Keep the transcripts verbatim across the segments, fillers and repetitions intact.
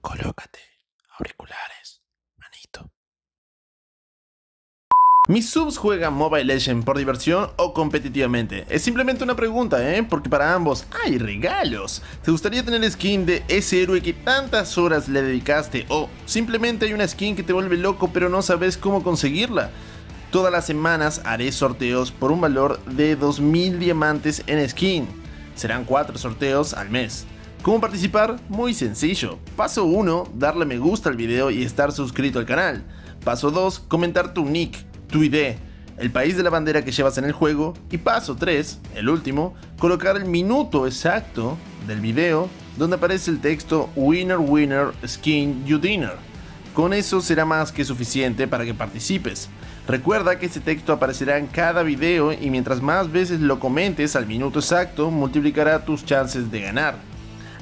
Colócate auriculares, manito. ¿Mis subs juegan Mobile Legends por diversión o competitivamente? Es simplemente una pregunta, ¿eh? Porque para ambos hay regalos. ¿Te gustaría tener skin de ese héroe que tantas horas le dedicaste? ¿O simplemente hay una skin que te vuelve loco pero no sabes cómo conseguirla? Todas las semanas haré sorteos por un valor de dos mil diamantes en skin. Serán cuatro sorteos al mes. ¿Cómo participar? Muy sencillo. Paso uno, darle me gusta al video y estar suscrito al canal. Paso dos, comentar tu nick, tu I D, el país de la bandera que llevas en el juego. Y paso tres, el último, colocar el minuto exacto del video donde aparece el texto Winner Winner Skin You Dinner. Con eso será más que suficiente para que participes. Recuerda que este texto aparecerá en cada video y mientras más veces lo comentes al minuto exacto, multiplicará tus chances de ganar.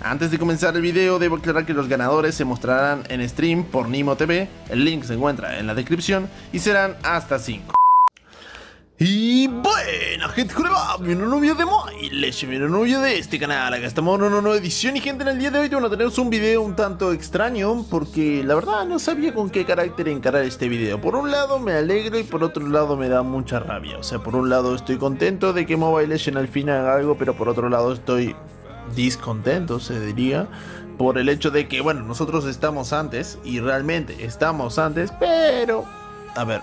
Antes de comenzar el video, debo aclarar que los ganadores se mostrarán en stream por Nimo T V, el link se encuentra en la descripción, y serán hasta cinco. Y bueno, gente, bienvenido a un nuevo video de Mobile Legends, bienvenido a un nuevo video de este canal. Acá estamos en una nueva edición y, gente, en el día de hoy bueno, tenemos un video un tanto extraño porque la verdad no sabía con qué carácter encarar este video. Por un lado me alegro y por otro lado me da mucha rabia. O sea, por un lado estoy contento de que Mobile Legends al fin haga algo, pero por otro lado estoy discontento, se diría, por el hecho de que, bueno, nosotros estamos antes y realmente estamos antes, pero, a ver,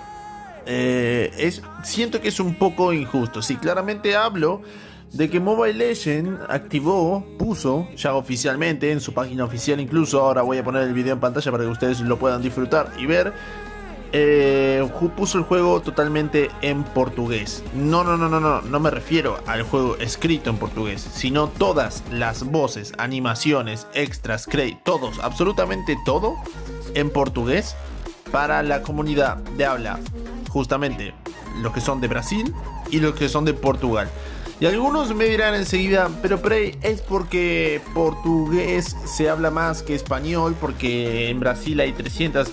eh, es, siento que es un poco injusto. Sí, claramente hablo de que Mobile Legends activó, puso ya oficialmente en su página oficial, incluso ahora voy a poner el video en pantalla para que ustedes lo puedan disfrutar y ver. Eh, puso el juego totalmente en portugués. No, no, no, no, no, no me refiero al juego escrito en portugués, sino todas las voces, animaciones, extras, créditos, todos, absolutamente todo en portugués para la comunidad de habla, justamente los que son de Brasil y los que son de Portugal. Y algunos me dirán enseguida, pero Prey, es porque portugués se habla más que español, porque en Brasil hay trescientos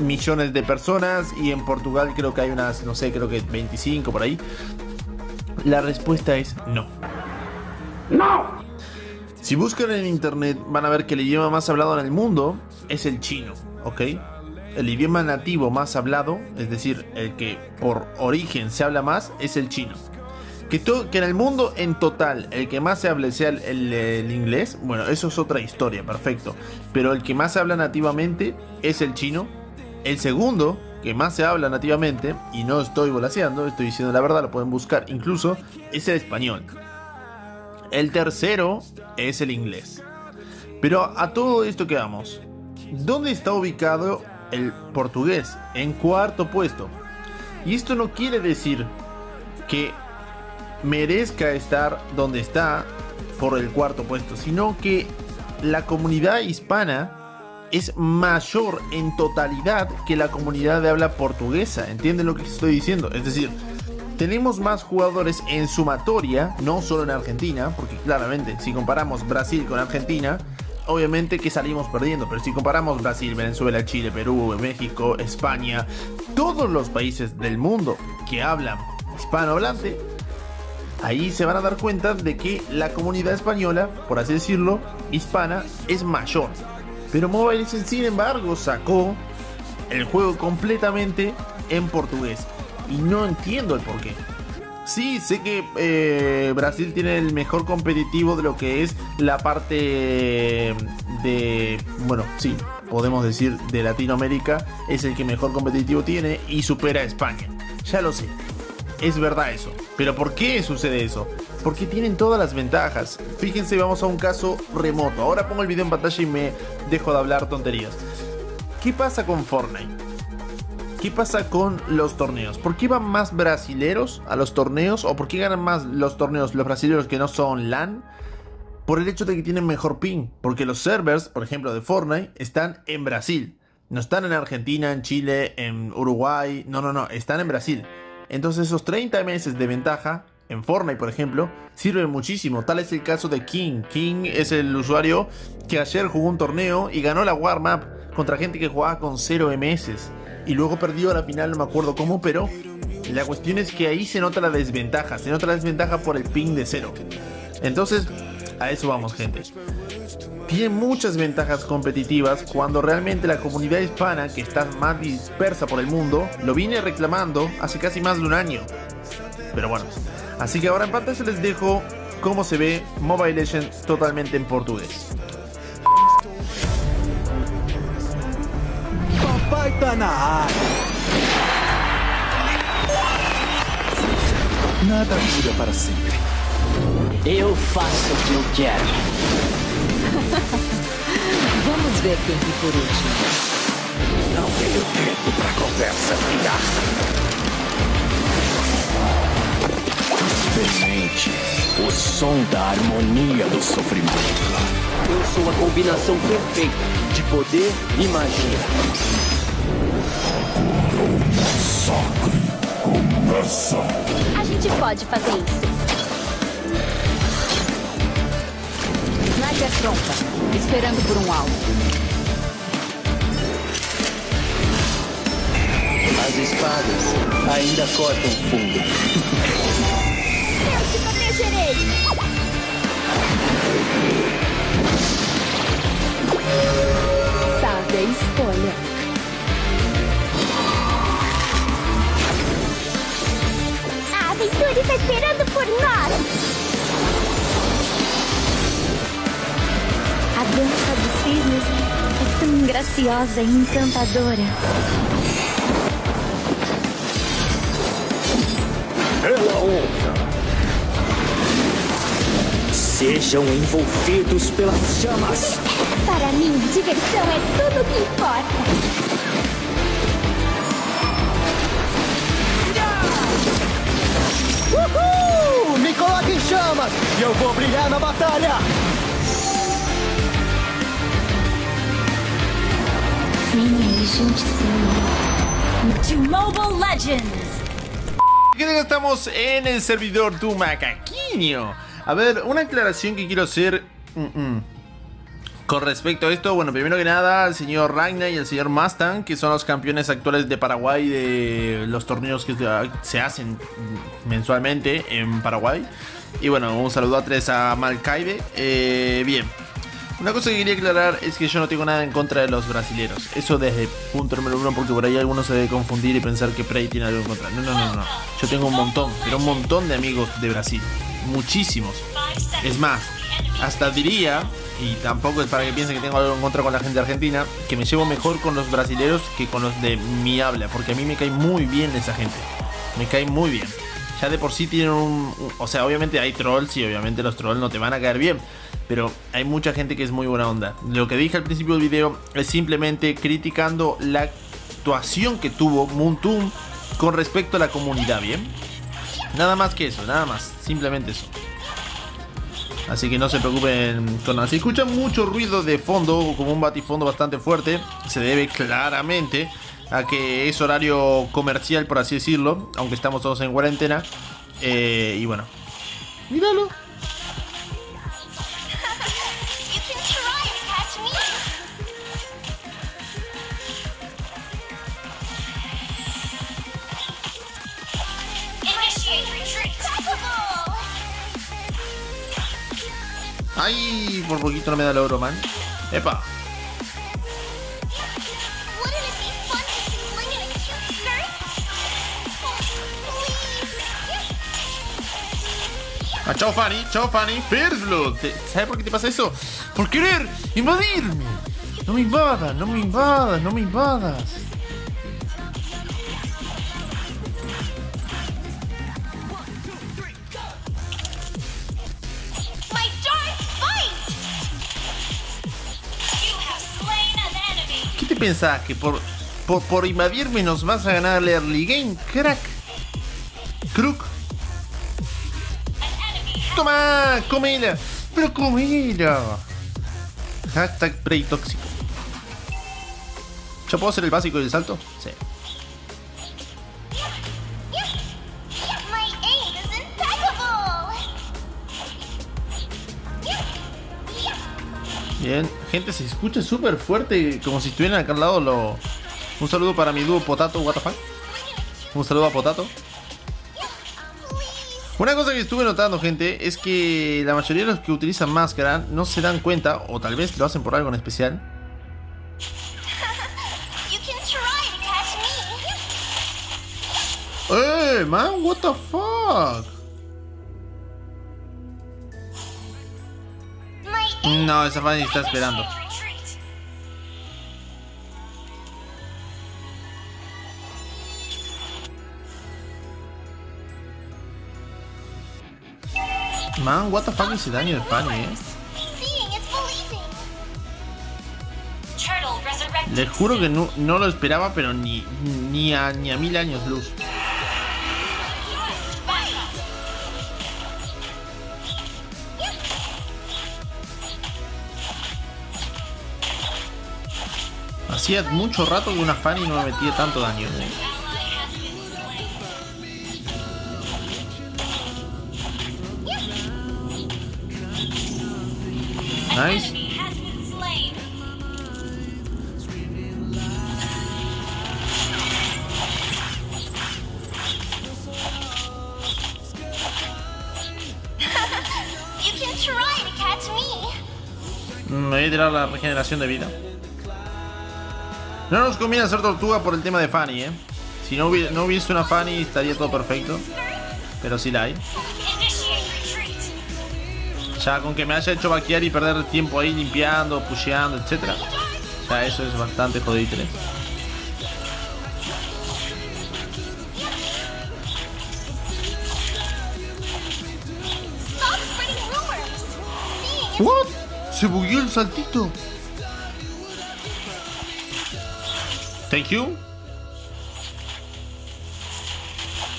millones de personas y en Portugal creo que hay unas, no sé, creo que veinticinco por ahí. La respuesta es no. ¡No! Si buscan en internet van a ver que el idioma más hablado en el mundo es el chino, ¿ok? El idioma nativo más hablado, es decir, el que por origen se habla más, es el chino. Que, todo, que en el mundo en total el que más se hable sea el, el, el inglés, bueno, eso es otra historia, perfecto. Pero el que más habla nativamente es el chino. El segundo, que más se habla nativamente, y no estoy volaseando, estoy diciendo la verdad, lo pueden buscar incluso, es el español. El tercero es el inglés. Pero a todo esto que vamos, ¿dónde está ubicado el portugués? En cuarto puesto. Y esto no quiere decir que merezca estar donde está por el cuarto puesto, sino que la comunidad hispana es mayor en totalidad que la comunidad de habla portuguesa. ¿Entienden lo que estoy diciendo? Es decir, tenemos más jugadores en sumatoria, no solo en Argentina, porque claramente si comparamos Brasil con Argentina, obviamente que salimos perdiendo, pero si comparamos Brasil, Venezuela, Chile, Perú, México, España, todos los países del mundo que hablan hispanohablante, ahí se van a dar cuenta de que la comunidad española, por así decirlo, hispana, es mayor. Pero Mobile Legends, sin embargo, sacó el juego completamente en portugués. Y no entiendo el porqué. Sí, sé que eh, Brasil tiene el mejor competitivo de lo que es la parte de... Bueno, sí, podemos decir de Latinoamérica. Es el que mejor competitivo tiene y supera a España. Ya lo sé. Es verdad eso. Pero ¿por qué sucede eso? Porque tienen todas las ventajas. Fíjense, vamos a un caso remoto. Ahora pongo el video en pantalla y me dejo de hablar tonterías. ¿Qué pasa con Fortnite? ¿Qué pasa con los torneos? ¿Por qué van más brasileros a los torneos? ¿O por qué ganan más los torneos los brasileros que no son LAN? Por el hecho de que tienen mejor ping. Porque los servers, por ejemplo, de Fortnite están en Brasil. No están en Argentina, en Chile, en Uruguay. No, no, no. Están en Brasil. Entonces esos treinta meses de ventaja en Fortnite, por ejemplo, sirven muchísimo. Tal es el caso de King. King es el usuario que ayer jugó un torneo y ganó la warm-up contra gente que jugaba con cero M S. Y luego perdió a la final, no me acuerdo cómo, pero la cuestión es que ahí se nota la desventaja. Se nota la desventaja por el ping de cero. Entonces, a eso vamos, gente. Tiene muchas ventajas competitivas cuando realmente la comunidad hispana, que está más dispersa por el mundo, lo viene reclamando hace casi más de un año. Pero bueno, así que ahora en pantalla les dejo cómo se ve Mobile Legends totalmente en portugués. Papai tá na área. Nada dura para sempre. Eu faço o que eu quero. Vamos ver quem fica por último. Não tenho tempo para conversa fiada. Infelizmente, o som da harmonia do sofrimento. Eu sou a combinação perfeita de poder e magia. Massacre começa. A gente pode fazer isso. Sniper é pronta, esperando por um alvo. As espadas ainda cortam fundo. Eu te protegerei. Sabe a escolha. A aventura está esperando por nós. A dança dos cisnes é tão graciosa e encantadora. Pela onda. Sejam envolvidos pelas chamas. Para mim, diversão é tudo o que importa. Uhul! Me coloque em chamas e eu vou brilhar na batalha. Sim, gente, sim. De Mobile Legends. Estamos en el servidor do Macaquinho. A ver, una aclaración que quiero hacer mm -mm. con respecto a esto. Bueno, primero que nada, el señor Ragnar y el señor Mastan, que son los campeones actuales de Paraguay de los torneos que se hacen mensualmente en Paraguay. Y bueno, un saludo a tres a Malcaide. Eh, bien, una cosa que quería aclarar es que yo no tengo nada en contra de los brasileños. Eso desde punto número uno, porque por ahí algunos se debe confundir y pensar que Prey tiene algo en contra. No, no, no, no. Yo tengo un montón, pero un montón de amigos de Brasil. Muchísimos. Es más, hasta diría, y tampoco es para que piensen que tengo algo en contra con la gente argentina, que me llevo mejor con los brasileños que con los de mi habla, porque a mí me cae muy bien esa gente. Me cae muy bien. Ya de por sí tienen un... un o sea, obviamente hay trolls y obviamente los trolls no te van a caer bien, pero hay mucha gente que es muy buena onda. Lo que dije al principio del video es simplemente criticando la actuación que tuvo Moontoon con respecto a la comunidad, ¿bien? Nada más que eso, nada más, simplemente eso. Así que no se preocupen con nada. Si escuchan mucho ruido de fondo, como un batifondo bastante fuerte, se debe claramente a que es horario comercial, por así decirlo, aunque estamos todos en cuarentena. Eh, y bueno, míralo. Ay, por poquito no me da el oro, man. Epa. Ah, chao, Fanny. Chao, Fanny. Perdlo. ¿Sabes por qué te pasa eso? Por querer invadirme. No me invadas, no me invadas, no me invadas. Pensás que por, por, por invadirme nos vas a ganar el early game, crack. Crook. Toma, comela. Pero comela. Hashtag Prey tóxico. ¿Yo puedo hacer el básico y el salto? Sí. Bien, gente, se escucha súper fuerte, como si estuvieran acá al lado. Lo... Un saludo para mi dúo Potato, what the fuck. Un saludo a Potato. Una cosa que estuve notando, gente, es que la mayoría de los que utilizan máscara no se dan cuenta, o tal vez lo hacen por algo en especial, ¡eh, hey, man! What the fuck? No, esa Fanny está esperando. Man, what the fuck ese daño de Fanny, eh. Le juro que no, no lo esperaba, pero ni, ni, a, ni a mil años luz. Hacía mucho rato que una Fanny no me metía tanto daño, ¿eh? Nice. Me voy a tirar la regeneración de vida. No nos conviene hacer tortuga por el tema de Fanny, eh. Si no hubiese, no hubiese una Fanny estaría todo perfecto. Pero sí la hay. Ya con que me haya hecho vaquear y perder tiempo ahí limpiando, pusheando, etcétera. Ya eso es bastante joditre. What? Se bugueó el saltito. Thank you.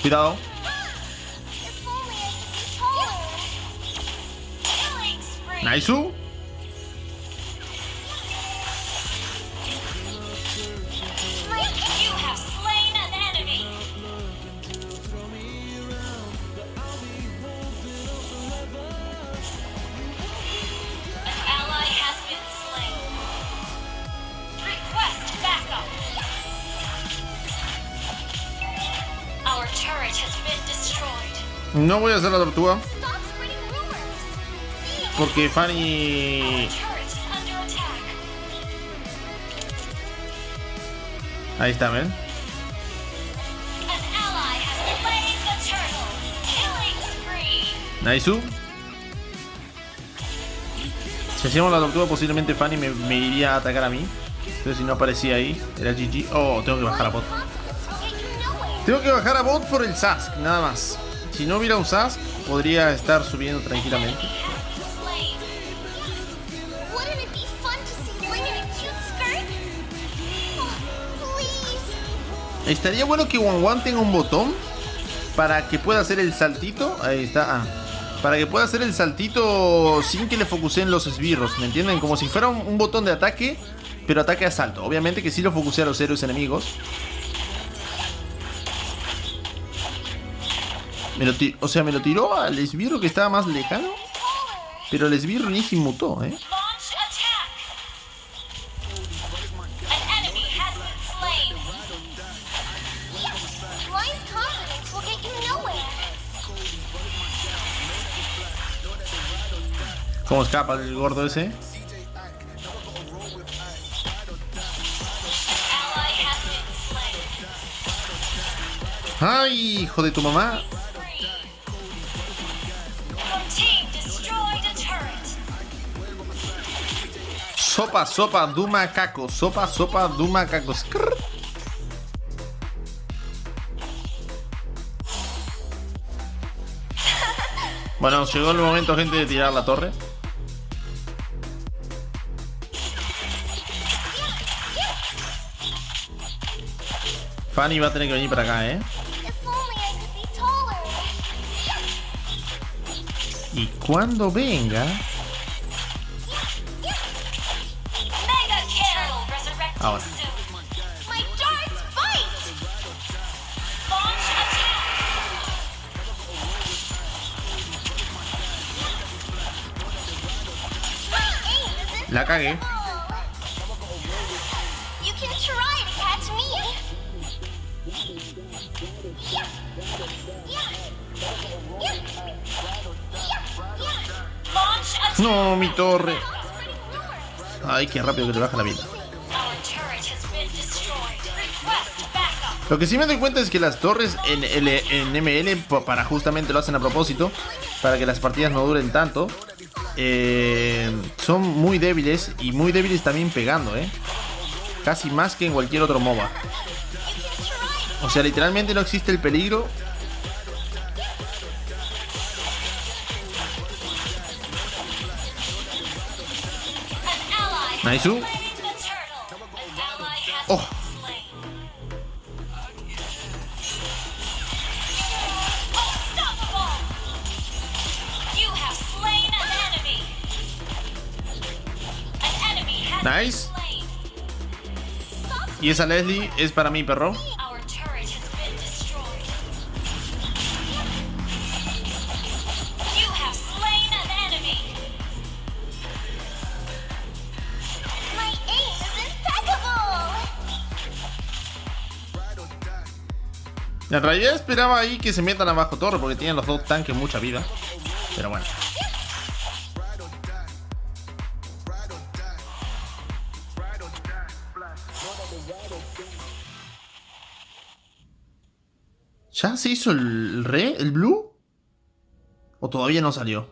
Cuidado. Nice. No voy a hacer la tortuga porque Fanny... Ahí está, ¿ven? Nice. Si hacíamos la tortuga posiblemente Fanny me, me iría a atacar a mí. Pero si no aparecía ahí, era G G. Oh, tengo que bajar a bot. Tengo que bajar a bot por el Sask, nada más. Si no hubiera un Sask, podría estar subiendo tranquilamente. Estaría bueno que Wanwan tenga un botón para que pueda hacer el saltito. Ahí está. Ah, para que pueda hacer el saltito sin que le focusen los esbirros. ¿Me entienden? Como si fuera un, un botón de ataque, pero ataque a salto. Obviamente que sí lo focusea a los héroes enemigos. Me lo o sea, me lo tiró al esbirro que estaba más lejano. Pero el esbirro ni se inmutó, ¿eh? ¿Cómo escapa el gordo ese? ¡Ay, hijo de tu mamá! Sopa, sopa, du macaco. Sopa, sopa, du macaco. Skrr. Bueno, llegó el momento, gente, de tirar la torre. Fanny va a tener que venir para acá, ¿eh? Y cuando venga... Ahora. La cagué. No, mi torre. Ay, qué rápido que te baja la vida. Lo que sí me doy cuenta es que las torres en, en M L para justamente lo hacen a propósito, para que las partidas no duren tanto. Eh, son muy débiles y muy débiles también pegando, eh. Casi más que en cualquier otro MOBA. O sea, literalmente no existe el peligro. Naisu. Oh. Nice. Y esa Leslie es para mí, perro. En realidad esperaba ahí que se metan abajo torre, porque tienen los dos tanques mucha vida. Pero bueno. ¿Ya se hizo el re? ¿El blue? ¿O todavía no salió?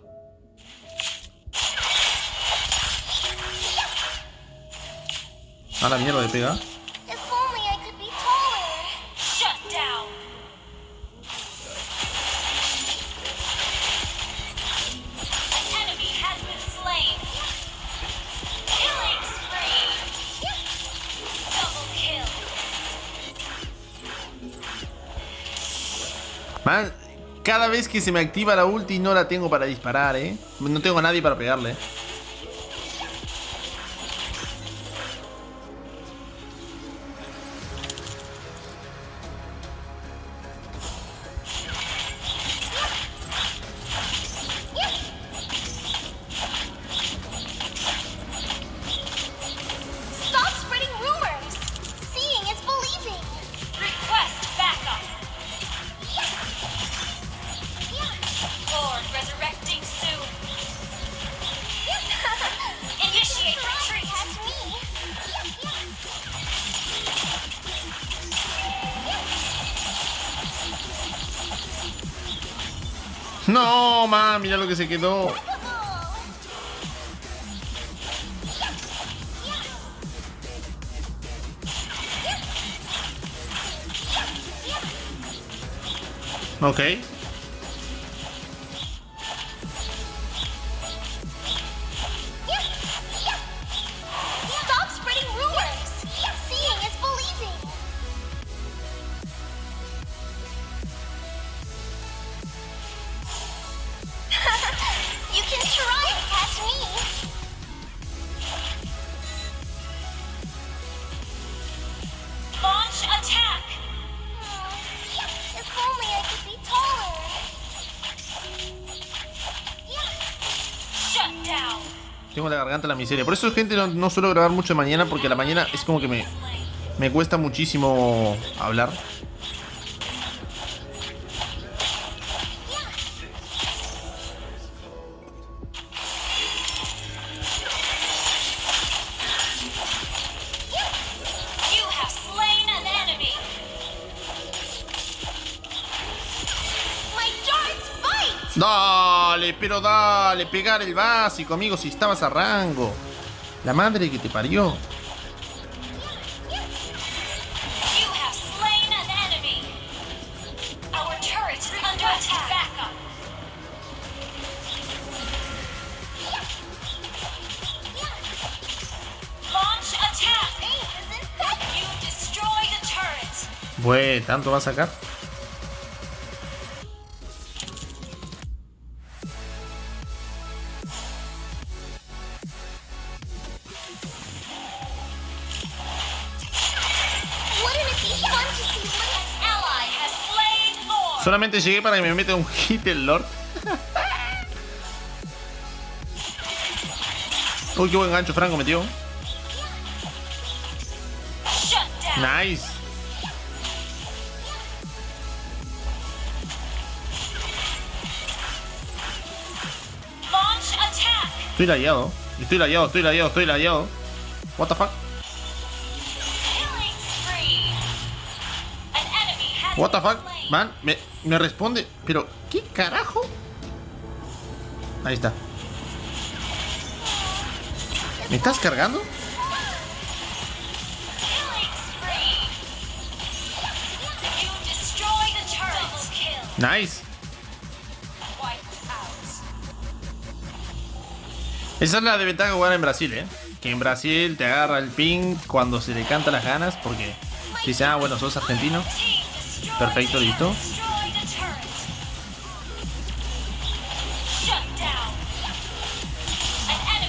A la mierda de pega. Man, cada vez que se me activa la ulti no la tengo para disparar, eh. No tengo a nadie para pegarle. No, ma, mira lo que se quedó. Ok. Tengo la garganta en la miseria. Por eso, gente, no, no suelo grabar mucho de mañana, porque a la mañana es como que me, me cuesta muchísimo hablar. Dale, pero dale, pegar el básico, amigo, si estabas a rango. La madre que te parió. Güey, ¿tanto va a sacar? Solamente llegué para que me meta un hit el Lord. Uy, qué buen gancho Franco metió. Nice. Estoy lagueado, estoy lagueado, estoy lagueado, estoy lagueado. What the fuck? What the fuck, man, me, me responde. Pero, ¿qué carajo? Ahí está. ¿Me estás cargando? Nice. Esa es la desventaja de jugar en Brasil, eh. Que en Brasil te agarra el ping cuando se le canta las ganas, porque dice, ah, bueno, sos argentino. Perfecto, listo.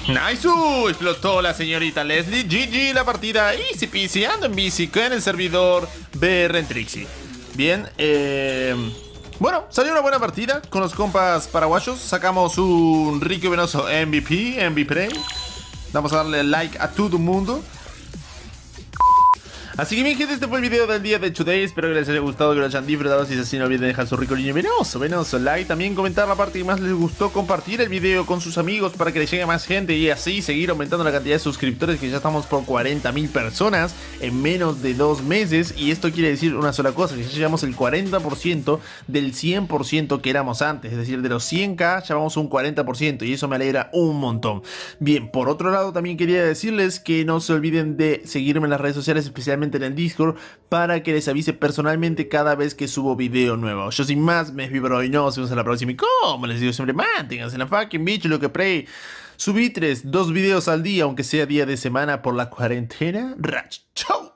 Nice, uh, explotó la señorita Leslie. G G la partida. Easy peasy, ando en bici con el servidor Beren Trixie. Bien, eh, bueno, salió una buena partida con los compas paraguayos. Sacamos un rico y venoso M V P, M V P. Vamos a darle like a todo el mundo. Así que bien, gente, este fue el video del día de Today. Espero que les haya gustado, que lo hayan disfrutado. Si es así, no olviden dejar su rico niño venoso, venoso like. También comentar la parte que más les gustó, compartir el video con sus amigos para que les llegue más gente y así seguir aumentando la cantidad de suscriptores, que ya estamos por cuarenta mil personas en menos de dos meses. Y esto quiere decir una sola cosa, que ya llegamos el cuarenta por ciento del cien por ciento que éramos antes. Es decir, de los cien k ya vamos un cuarenta por ciento y eso me alegra un montón. Bien, por otro lado también quería decirles que no se olviden de seguirme en las redes sociales, especialmente en el Discord, para que les avise personalmente cada vez que subo video nuevo. Yo sin más, me despido por hoy, nos vemos en la próxima. Y como les digo siempre, manténganse en la fucking bitch, lo que pray. Subí tres, dos videos al día, aunque sea día de semana por la cuarentena. Rach, chau.